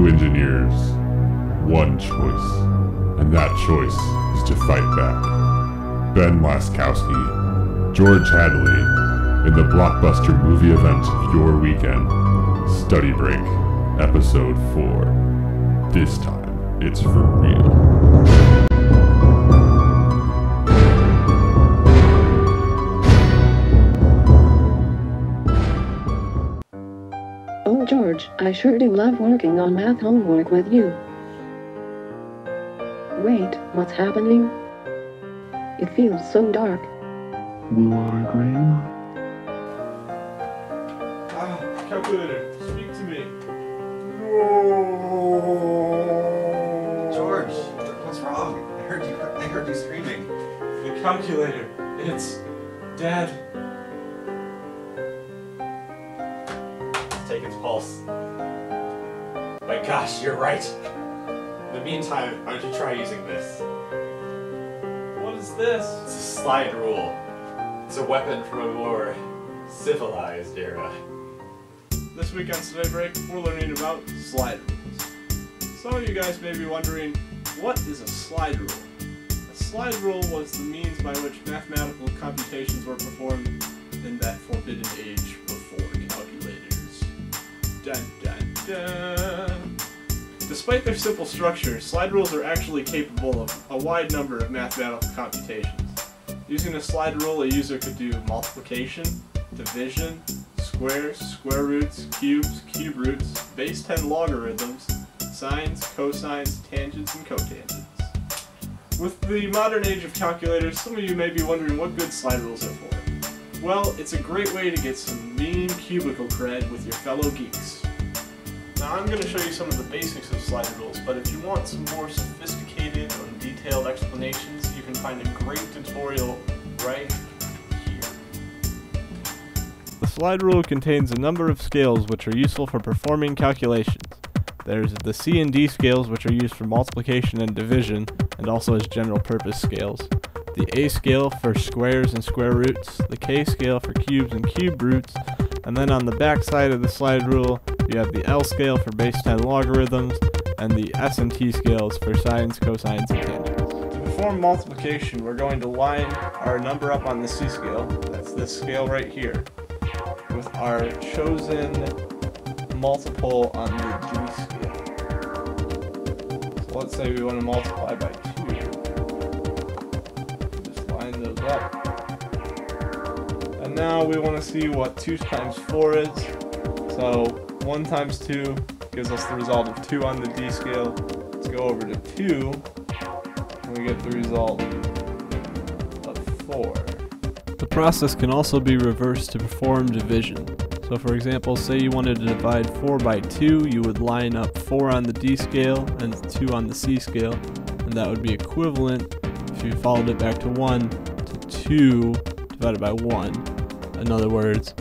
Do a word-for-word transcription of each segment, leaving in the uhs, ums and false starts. two engineers, one choice, and that choice is to fight back. Ben Laskowski, George Hadley, in the blockbuster movie event of your weekend, Study Break, Episode four. This time, it's for real. George, I sure do love working on math homework with you. Wait, what's happening? It feels so dark. Will our Graham? Ah, calculator, speak to me. No. George, what's wrong? I heard you, I heard you screaming. The calculator, it's dead. Take its pulse. My gosh, you're right. In the meantime, why don't you try using this? What is this? It's a slide rule. It's a weapon from a more civilized era. This week on Today Break, we're learning about slide rules. Some of you guys may be wondering, what is a slide rule? A slide rule was the means by which mathematical computations were performed in that forbidden age before calculation. Dun, dun, dun. Despite their simple structure, slide rules are actually capable of a wide number of mathematical computations. Using a slide rule, a user could do multiplication, division, squares, square roots, cubes, cube roots, base ten logarithms, sines, cosines, tangents, and cotangents. With the modern age of calculators, some of you may be wondering what good slide rules are for. Well, it's a great way to get some mean cubicle cred with your fellow geeks. Now I'm going to show you some of the basics of slide rules, but if you want some more sophisticated and detailed explanations, you can find a great tutorial right here. The slide rule contains a number of scales which are useful for performing calculations. There's the C and D scales, which are used for multiplication and division, and also as general purpose scales. The A scale for squares and square roots, the K scale for cubes and cube roots, and then on the back side of the slide rule, you have the L scale for base ten logarithms, and the S and T scales for sines, cosines, and tangents. To perform multiplication, we're going to line our number up on the C scale, that's this scale right here, with our chosen multiple on the G scale. So let's say we want to multiply by two. Those up. And now we want to see what two times four is. So one times two gives us the result of two on the D scale. Let's go over to two, and we get the result of four. The process can also be reversed to perform division. So for example, say you wanted to divide four by two, you would line up four on the D scale and two on the C scale, and that would be equivalent, if you followed it back to one, two divided by one. In other words,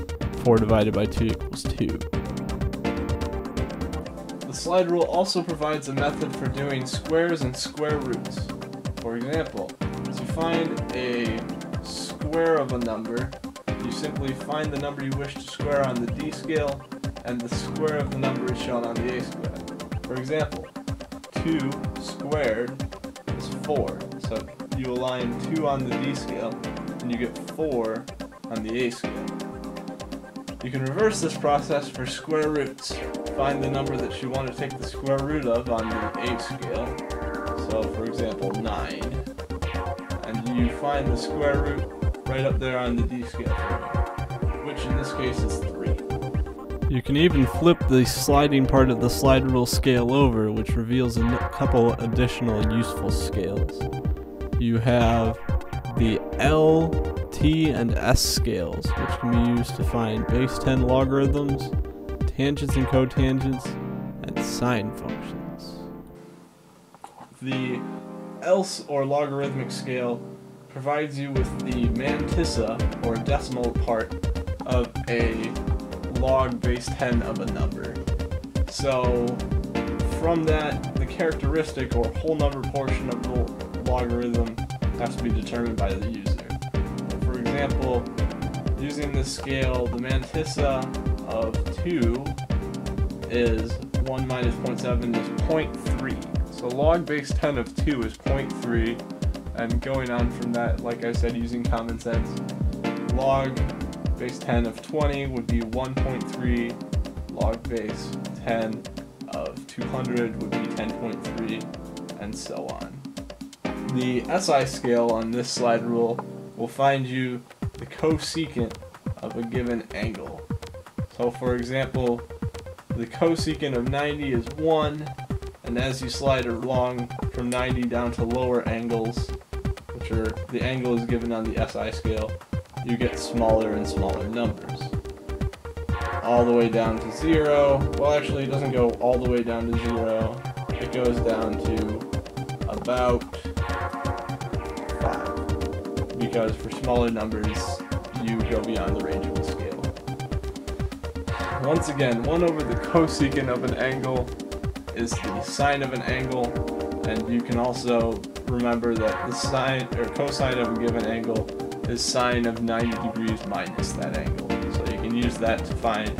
four divided by two equals two. The slide rule also provides a method for doing squares and square roots. For example, to find a square of a number, you simply find the number you wish to square on the D scale, and the square of the number is shown on the A scale. For example, two squared is four. So you align two on the D scale, and you get four on the A scale. You can reverse this process for square roots. Find the number that you want to take the square root of on the A scale, so for example nine, and you find the square root right up there on the D scale, which in this case is three. You can even flip the sliding part of the slide rule scale over, which reveals a couple additional useful scales. You have the L, T, and S scales, which can be used to find base ten logarithms, tangents and cotangents, and sine functions. The L or logarithmic scale provides you with the mantissa, or decimal part, of a log base ten of a number. So from that, the characteristic or whole number portion of the logarithm has to be determined by the user. For example, using this scale, the mantissa of two is one minus zero point seven is zero point three. So log base ten of two is zero point three, and going on from that, like I said, using common sense, log base ten of twenty would be one point three, log base ten of two hundred would be ten point three, and so on. The S I scale on this slide rule will find you the cosecant of a given angle. So for example, the cosecant of ninety is one, and as you slide along from ninety down to lower angles, which are the angles given on the S I scale, you get smaller and smaller numbers. All the way down to zero. Well, actually it doesn't go all the way down to zero. It goes down to about five. Because for smaller numbers, you go beyond the range of the scale. Once again, one over the cosecant of an angle is the sine of an angle, and you can also remember that the sine or cosine of a given angle is sine of ninety degrees minus that angle. So you can use that to find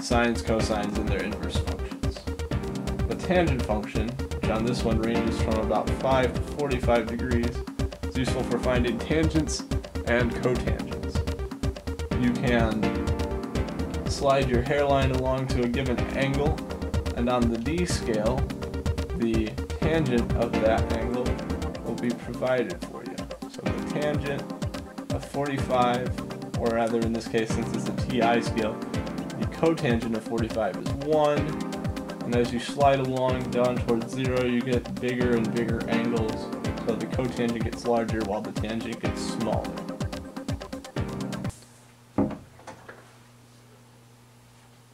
sines, cosines, and their inverse functions. The tangent function, which on this one ranges from about five to forty-five degrees, is useful for finding tangents and cotangents. You can slide your hairline along to a given angle, and on the D scale, the tangent of that angle will be provided for you. So the tangent of forty-five, or rather in this case, since it's a T I scale, the cotangent of forty-five is one, and as you slide along down towards zero, you get bigger and bigger angles, so the cotangent gets larger while the tangent gets smaller.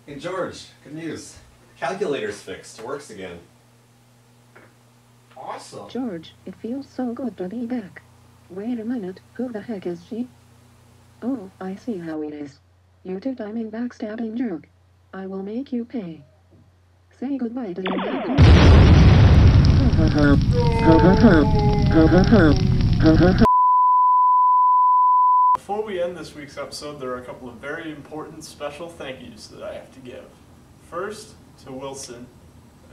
Hey George, good news. Calculator's fixed, it works again. Awesome. George, it feels so good to be back. Wait a minute, who the heck is she? Oh, I see how it is. You two-timing backstabbing jerk. I will make you pay. Say goodbye to your background. Before we end this week's episode, there are a couple of very important special thank yous that I have to give. First, to Wilson.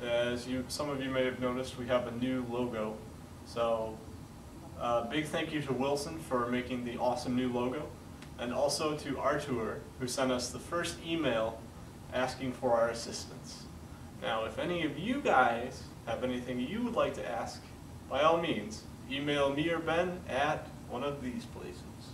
As you, some of you may have noticed, we have a new logo. So, Uh, big thank you to Wilson for making the awesome new logo, and also to Artur, who sent us the first email asking for our assistance. Now, if any of you guys have anything you would like to ask, by all means, email me or Ben at one of these places.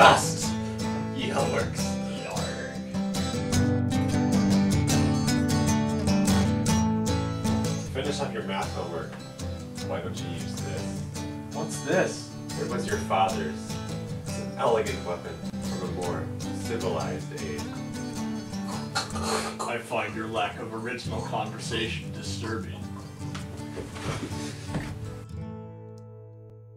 Fast! Yeah, works. Yarg. Finish up your math homework. Why don't you use this? What's this? It was your father's. It's an elegant weapon from a more civilized age. I find your lack of original conversation disturbing.